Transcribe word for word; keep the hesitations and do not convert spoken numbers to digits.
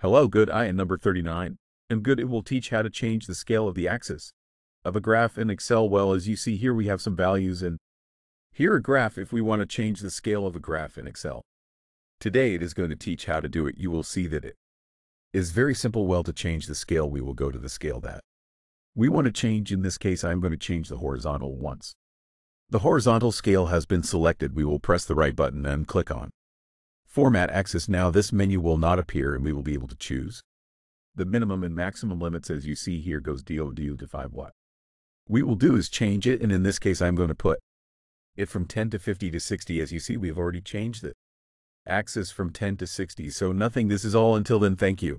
Hello, good I am number thirty-nine, and good it will teach how to change the scale of the axis of a graph in Excel. Well, as you see here, we have some values and here a graph if we want to change the scale of a graph in Excel. Today it is going to teach how to do it. You will see that it is very simple. Well, to change the scale, we will go to the scale that we want to change. In this case, I'm going to change the horizontal once. The horizontal scale has been selected. We will press the right button and click on Format Axis. Now this menu will not appear and we will be able to choose the minimum and maximum limits. As you see here goes D O D to five. What we will do is change it, and in this case I'm going to put it from ten to fifty to sixty. As you see, we've already changed the axis from ten to sixty, so nothing. This is all. Until then, thank you.